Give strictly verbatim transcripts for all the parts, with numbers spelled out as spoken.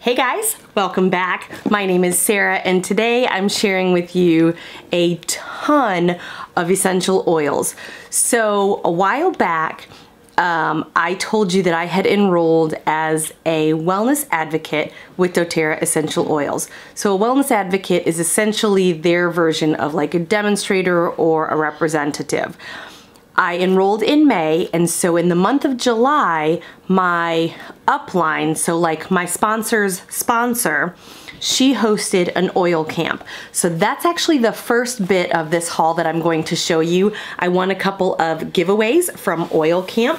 Hey guys, welcome back. My name is Sarah and today I'm sharing with you a ton of essential oils. So a while back, um, I told you that I had enrolled as a wellness advocate with doTERRA essential oils. So a wellness advocate is essentially their version of like a demonstrator or a representative. I enrolled in May, and so in the month of July, my upline, so like my sponsor's sponsor, she hosted an oil camp. So that's actually the first bit of this haul that I'm going to show you. I won a couple of giveaways from oil camp.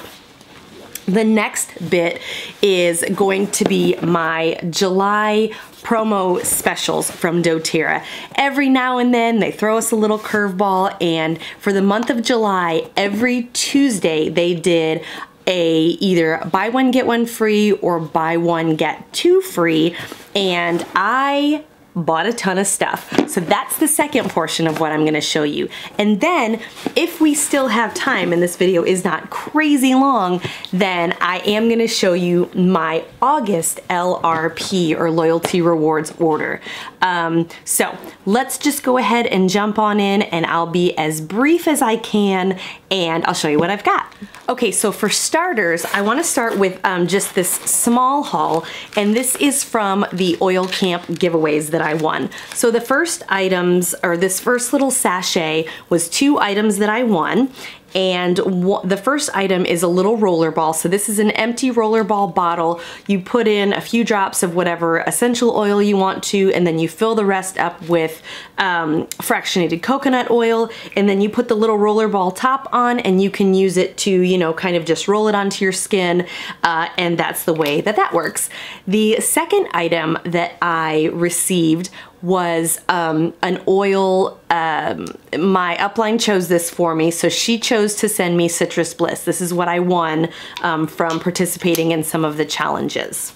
The next bit is going to be my July promo specials from doTERRA. Every now and then they throw us a little curveball, and for the month of July, every Tuesday they did a either buy one get one free or buy one get two free, and I bought a ton of stuff. So that's the second portion of what I'm gonna show you. And then if we still have time and this video is not crazy long, then I am gonna show you my August L R P or Loyalty Rewards order. Um, so let's just go ahead and jump on in, and I'll be as brief as I can and I'll show you what I've got. Okay, so for starters, I wanna start with um, just this small haul, and this is from the oil camp giveaways that I won. So the first items, or this first little sachet, was two items that I won. And the first item is a little roller ball. So this is an empty roller ball bottle. You put in a few drops of whatever essential oil you want to, and then you fill the rest up with um, fractionated coconut oil, and then you put the little roller ball top on, and you can use it to, you know, kind of just roll it onto your skin, uh, and that's the way that that works. The second item that I received was um, an oil. Um, my upline chose this for me, so she chose to send me Citrus Bliss. This is what I won um, from participating in some of the challenges.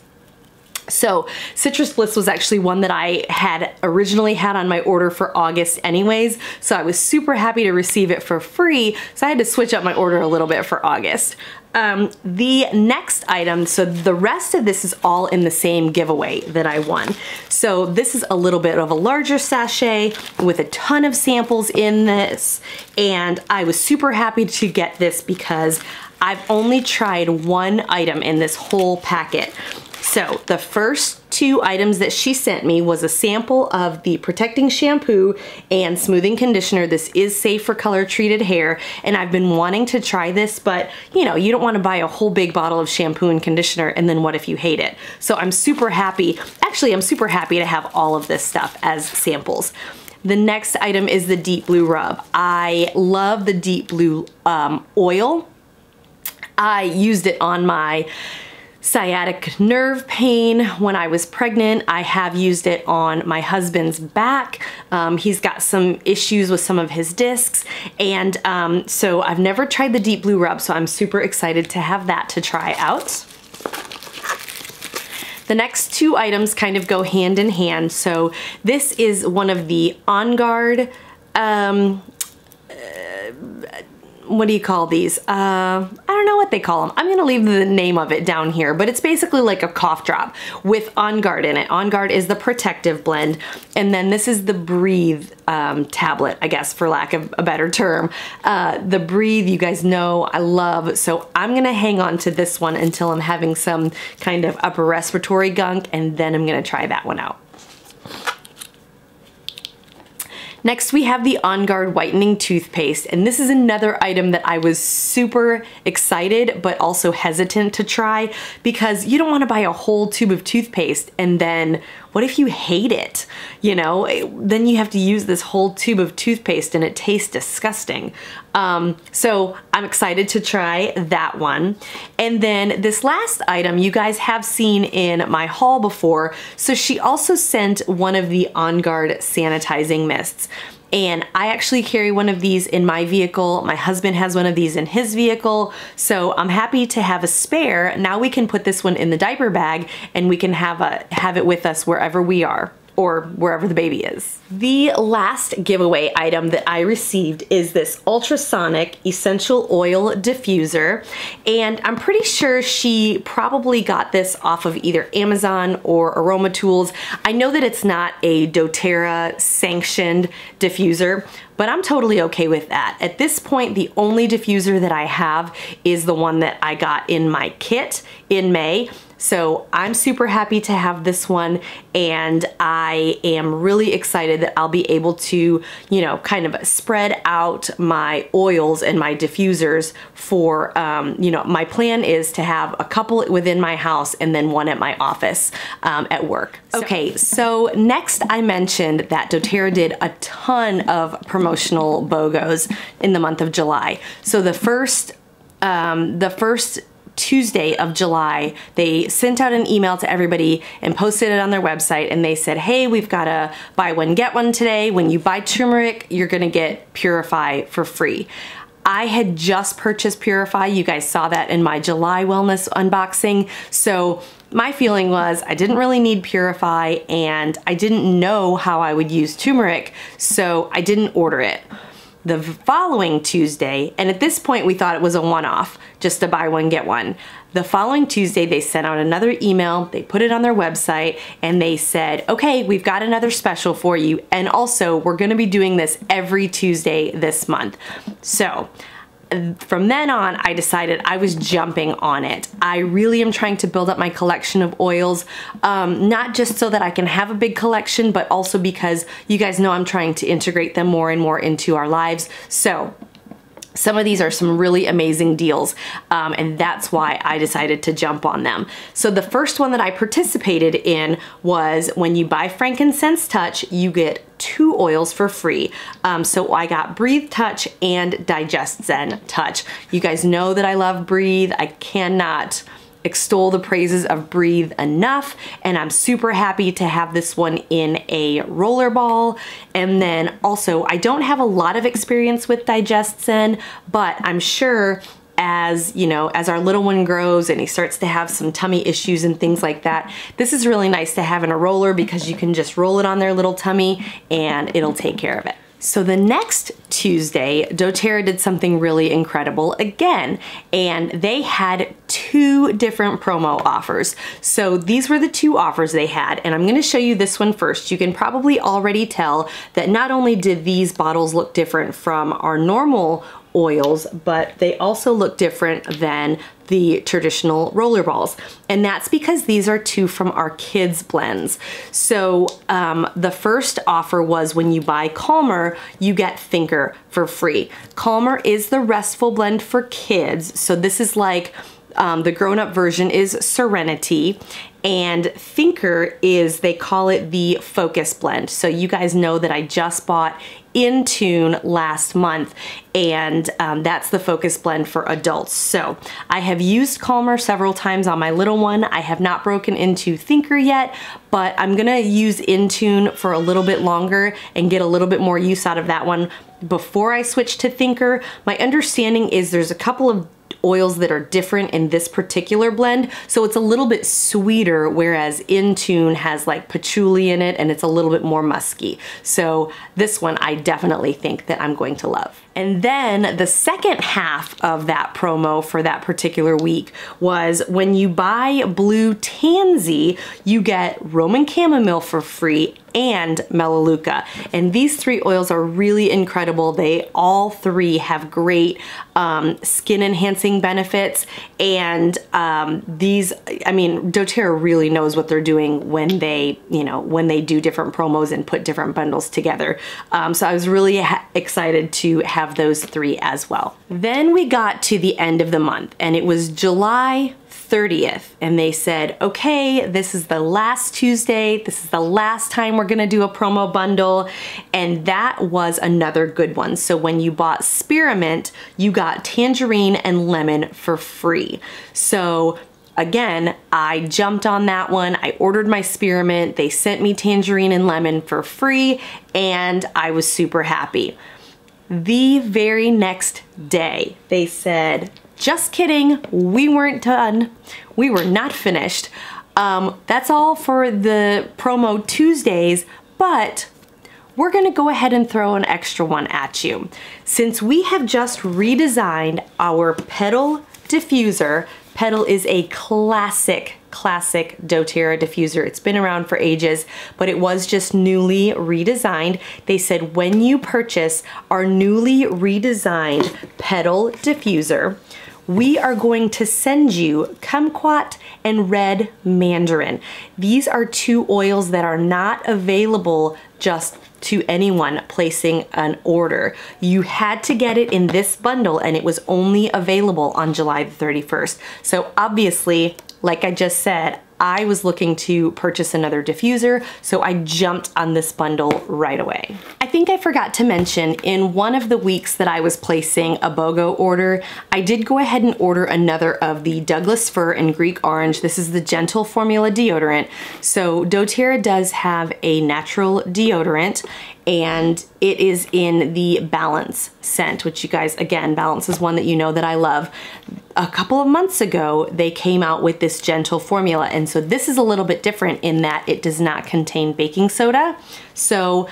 So Citrus Bliss was actually one that I had originally had on my order for August anyways, so I was super happy to receive it for free, so I had to switch up my order a little bit for August. Um, the next item, so the rest of this is all in the same giveaway that I won. So this is a little bit of a larger sachet with a ton of samples in this, and I was super happy to get this because I've only tried one item in this whole packet. So the first two items that she sent me was a sample of the protecting shampoo and smoothing conditioner. This is safe for color treated hair, and I've been wanting to try this, but you know, you don't want to buy a whole big bottle of shampoo and conditioner and then what if you hate it? So I'm super happy, actually I'm super happy to have all of this stuff as samples. The next item is the Deep Blue Rub. I love the Deep Blue um, oil. I used it on my sciatic nerve pain when I was pregnant. I have used it on my husband's back. Um, he's got some issues with some of his discs, and um, so I've never tried the Deep Blue Rub, so I'm super excited to have that to try out. The next two items kind of go hand in hand. So this is one of the OnGuard, um, uh, what do you call these? Uh, I don't know what they call them. I'm gonna leave the name of it down here, but it's basically like a cough drop with OnGuard in it. OnGuard is the protective blend, and then this is the Breathe um, tablet, I guess, for lack of a better term. Uh, the Breathe, you guys know I love, so I'm gonna hang on to this one until I'm having some kind of upper respiratory gunk, and then I'm gonna try that one out. Next, we have the OnGuard Whitening Toothpaste, and this is another item that I was super excited but also hesitant to try, because you don't want to buy a whole tube of toothpaste and then what if you hate it? You know, then you have to use this whole tube of toothpaste and it tastes disgusting. Um, so I'm excited to try that one. And then this last item you guys have seen in my haul before. So she also sent one of the OnGuard sanitizing mists. And I actually carry one of these in my vehicle. My husband has one of these in his vehicle. So I'm happy to have a spare. Now we can put this one in the diaper bag and we can have, a, have it with us wherever we are. or wherever the baby is. The last giveaway item that I received is this ultrasonic essential oil diffuser, and I'm pretty sure she probably got this off of either Amazon or Aroma Tools. I know that it's not a doTERRA sanctioned diffuser, but I'm totally okay with that. At this point, the only diffuser that I have is the one that I got in my kit in May. So I'm super happy to have this one, and I am really excited that I'll be able to, you know, kind of spread out my oils and my diffusers for, um, you know, my plan is to have a couple within my house and then one at my office um, at work. Okay, so next I mentioned that doTERRA did a ton of promotional BOGOs in the month of July. So the first, um, the first Tuesday of July, they sent out an email to everybody and posted it on their website, and they said, hey, we've got a buy one, get one today. When you buy turmeric, you're gonna get Purify for free. I had just purchased Purify. You guys saw that in my July wellness unboxing. So my feeling was I didn't really need Purify, and I didn't know how I would use turmeric, so I didn't order it. The following Tuesday, and at this point we thought it was a one-off, just to buy one, get one. The following Tuesday, they sent out another email, they put it on their website, and they said, okay, we've got another special for you, and also we're gonna be doing this every Tuesday this month. So, from then on, I decided I was jumping on it. I really am trying to build up my collection of oils, um, not just so that I can have a big collection, but also because you guys know I'm trying to integrate them more and more into our lives. So some of these are some really amazing deals, um, and that's why I decided to jump on them. So the first one that I participated in was when you buy Frankincense Touch, you get two oils for free. Um, so I got Breathe Touch and DigestZen Touch. You guys know that I love Breathe. I cannot extol the praises of Breathe enough, and I'm super happy to have this one in a roller ball. And then also, I don't have a lot of experience with DigestZen, but I'm sure as, you know, as our little one grows and he starts to have some tummy issues and things like that, this is really nice to have in a roller because you can just roll it on their little tummy and it'll take care of it. So the next Tuesday, doTERRA did something really incredible again, and they had two different promo offers. So these were the two offers they had, and I'm gonna show you this one first. You can probably already tell that not only did these bottles look different from our normal oils, but they also look different than the traditional roller balls. And that's because these are two from our kids blends. So um, the first offer was when you buy Calmer, you get Thinker for free. Calmer is the restful blend for kids. So this is like, um, the grown-up version is Serenity. And Thinker is, they call it the focus blend. So you guys know that I just bought Intune last month, and um, that's the focus blend for adults. So I have used Calmer several times on my little one. I have not broken into Thinker yet, but I'm gonna use Intune for a little bit longer and get a little bit more use out of that one before I switch to Thinker. My understanding is there's a couple of oils that are different in this particular blend, so it's a little bit sweeter, whereas Intune has like patchouli in it and it's a little bit more musky. So this one I definitely think that I'm going to love. And then the second half of that promo for that particular week was when you buy blue tansy, you get Roman chamomile for free and melaleuca. And these three oils are really incredible. They all three have great um, skin enhancing benefits. And um, these, I mean, doTERRA really knows what they're doing when they, you know, when they do different promos and put different bundles together. Um, so I was really ha- excited to have those three as well. Then we got to the end of the month, and it was July thirtieth, and they said, okay, this is the last Tuesday, this is the last time we're gonna do a promo bundle, and that was another good one. So when you bought spearmint, you got tangerine and lemon for free. So again, I jumped on that one. I ordered my spearmint, they sent me tangerine and lemon for free, and I was super happy. The very next day, they said, just kidding, we weren't done. We were not finished. Um, that's all for the promo Tuesdays, but we're gonna go ahead and throw an extra one at you. Since we have just redesigned our Petal diffuser, Petal is a classic, classic doTERRA diffuser. It's been around for ages, but it was just newly redesigned. They said when you purchase our newly redesigned Petal diffuser, we are going to send you kumquat and red mandarin. These are two oils that are not available just to anyone placing an order. You had to get it in this bundle and it was only available on July the thirty-first. So obviously, like I just said, I was looking to purchase another diffuser, so I jumped on this bundle right away. I think I forgot to mention, in one of the weeks that I was placing a BOGO order, I did go ahead and order another of the Douglas Fir and Greek Orange. This is the Gentle Formula deodorant. So doTERRA does have a natural deodorant, and it is in the Balance scent, which you guys, again, Balance is one that you know that I love. A couple of months ago, they came out with this Gentle Formula, and so this is a little bit different in that it does not contain baking soda. So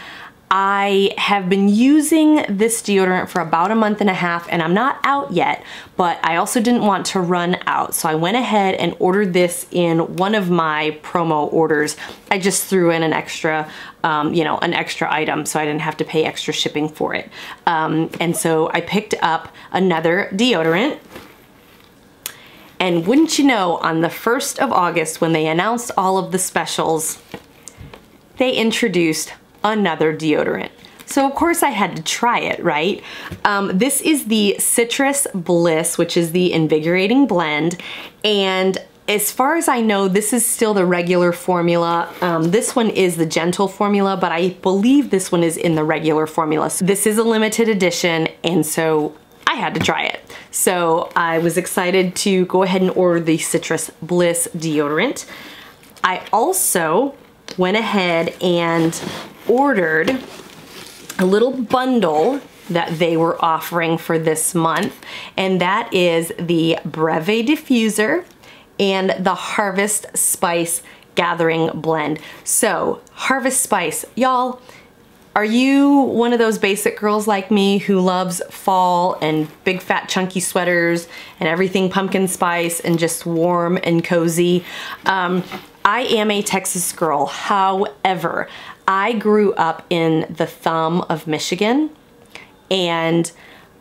I have been using this deodorant for about a month and a half, and I'm not out yet, but I also didn't want to run out. So I went ahead and ordered this in one of my promo orders. I just threw in an extra, um, you know, an extra item, so I didn't have to pay extra shipping for it. Um, and so I picked up another deodorant. And wouldn't you know, on the first of August, when they announced all of the specials, they introduced another deodorant. So of course I had to try it, right? Um, this is the Citrus Bliss, which is the invigorating blend. And as far as I know, this is still the regular formula. Um, this one is the Gentle Formula, but I believe this one is in the regular formula. So this is a limited edition, and so I had to try it. So I was excited to go ahead and order the Citrus Bliss deodorant. I also went ahead and ordered a little bundle that they were offering for this month, and that is the Breathe diffuser and the Harvest Spice Gathering Blend. So Harvest Spice, y'all, are you one of those basic girls like me who loves fall and big fat chunky sweaters and everything pumpkin spice and just warm and cozy? Um, I am a Texas girl. However, I grew up in the thumb of Michigan, and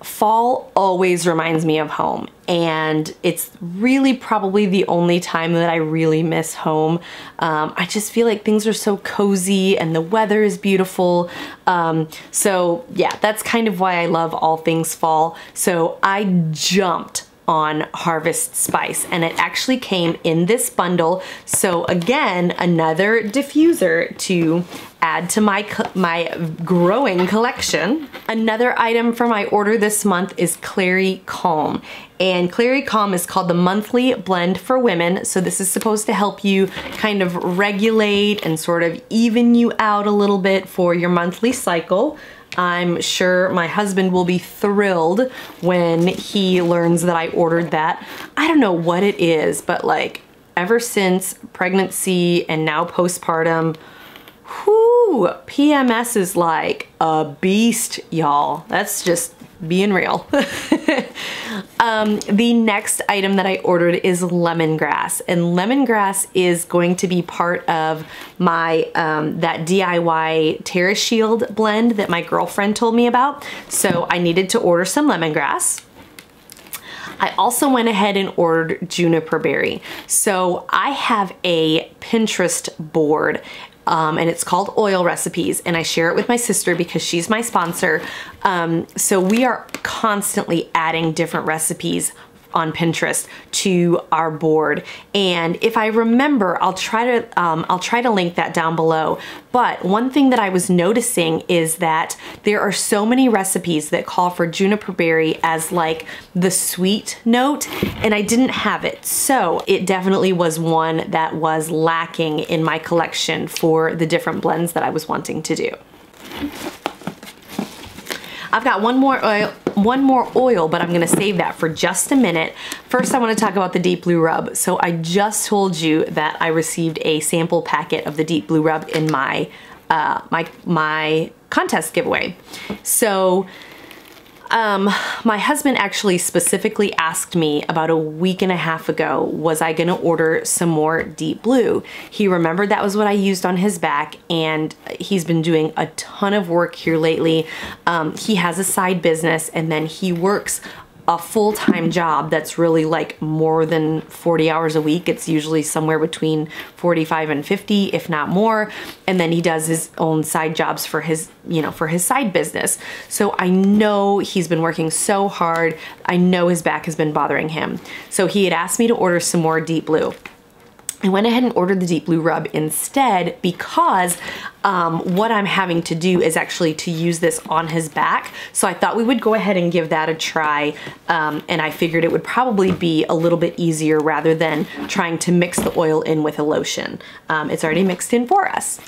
fall always reminds me of home, and it's really probably the only time that I really miss home. Um, I just feel like things are so cozy and the weather is beautiful. Um, so yeah, that's kind of why I love all things fall. So I jumped on Harvest Spice, and it actually came in this bundle. So again, another diffuser to add to my my growing collection. Another item for my order this month is Clary Calm. And Clary Calm is called the Monthly Blend for Women. So this is supposed to help you kind of regulate and sort of even you out a little bit for your monthly cycle. I'm sure my husband will be thrilled when he learns that I ordered that. I don't know what it is, but like ever since pregnancy and now postpartum, whoo, P M S is like a beast, y'all. That's just being real. um, the next item that I ordered is lemongrass, and lemongrass is going to be part of my um, that D I Y Terra Shield blend that my girlfriend told me about. So I needed to order some lemongrass. I also went ahead and ordered juniper berry. So I have a Pinterest board, Um, and it's called Oil Recipes, and I share it with my sister because she's my sponsor. Um, so we are constantly adding different recipes on Pinterest to our board, and if I remember, I'll try to um, I'll try to link that down below. But one thing that I was noticing is that there are so many recipes that call for juniper berry as like the sweet note, and I didn't have it. So it definitely was one that was lacking in my collection for the different blends that I was wanting to do. I've got one more oil, one more oil, but I'm gonna save that for just a minute. First, I wanna talk about the Deep Blue Rub. So I just told you that I received a sample packet of the Deep Blue Rub in my, uh, my, my contest giveaway. So Um, my husband actually specifically asked me about a week and a half ago, was I gonna order some more Deep Blue? He remembered that was what I used on his back, and he's been doing a ton of work here lately. Um, he has a side business, and then he works a full-time job that's really like more than forty hours a week. It's usually somewhere between forty-five and fifty, if not more. And then he does his own side jobs for his, you know, for his side business. So I know he's been working so hard. I know his back has been bothering him. So he had asked me to order some more Deep Blue. I went ahead and ordered the Deep Blue Rub instead, because um, what I'm having to do is actually to use this on his back. So I thought we would go ahead and give that a try, um, and I figured it would probably be a little bit easier rather than trying to mix the oil in with a lotion. Um, it's already mixed in for us.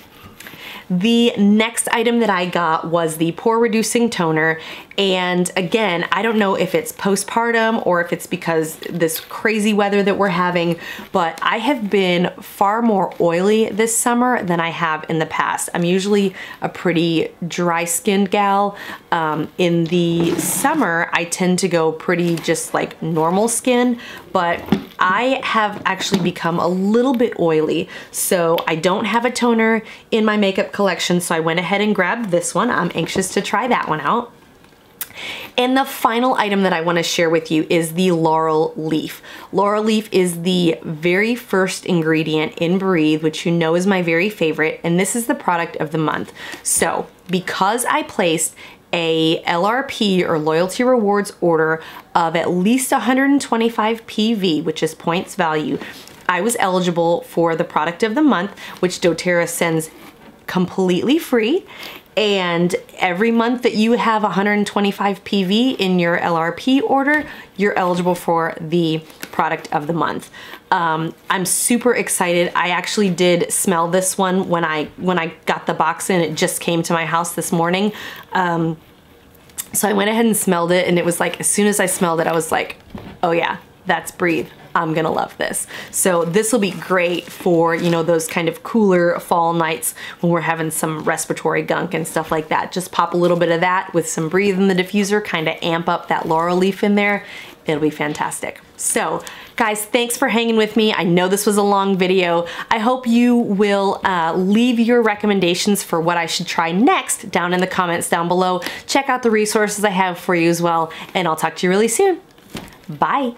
The next item that I got was the pore reducing toner. And again, I don't know if it's postpartum or if it's because this crazy weather that we're having, but I have been far more oily this summer than I have in the past. I'm usually a pretty dry skinned gal. Um, in the summer, I tend to go pretty just like normal skin, but I have actually become a little bit oily. So I don't have a toner in my makeup collection, so I went ahead and grabbed this one. I'm anxious to try that one out. And the final item that I want to share with you is the Laurel Leaf. Laurel Leaf is the very first ingredient in Breathe, which you know is my very favorite, and this is the product of the month. So because I placed a L R P or loyalty rewards order of at least one hundred twenty-five P V, which is points value, I was eligible for the product of the month, which doTERRA sends completely free. And every month that you have one hundred twenty-five P V in your L R P order, you're eligible for the product of the month. Um, I'm super excited. I actually did smell this one when I when I got the box in. It just came to my house this morning. Um, so I went ahead and smelled it, and it was like, as soon as I smelled it, I was like, oh yeah, that's Breathe. I'm gonna love this. So this will be great for, you know, those kind of cooler fall nights when we're having some respiratory gunk and stuff like that. Just pop a little bit of that with some Breathe in the diffuser, kind of amp up that Laurel Leaf in there. It'll be fantastic. So guys, thanks for hanging with me. I know this was a long video. I hope you will uh, leave your recommendations for what I should try next down in the comments down below. Check out the resources I have for you as well, and I'll talk to you really soon. Bye.